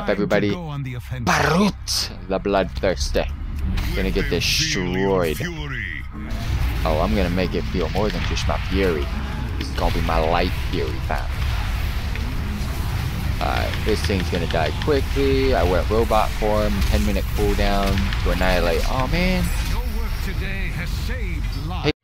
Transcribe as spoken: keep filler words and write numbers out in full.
up, everybody? Barut, the bloodthirsty. Gonna get destroyed. Oh, I'm gonna make it feel more than just my fury. This is gonna be my light fury, fam. Alright, this thing's gonna die quickly. I went robot form, ten minute cooldown to annihilate. Oh man. Your work today has saved lives.